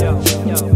yo, yo.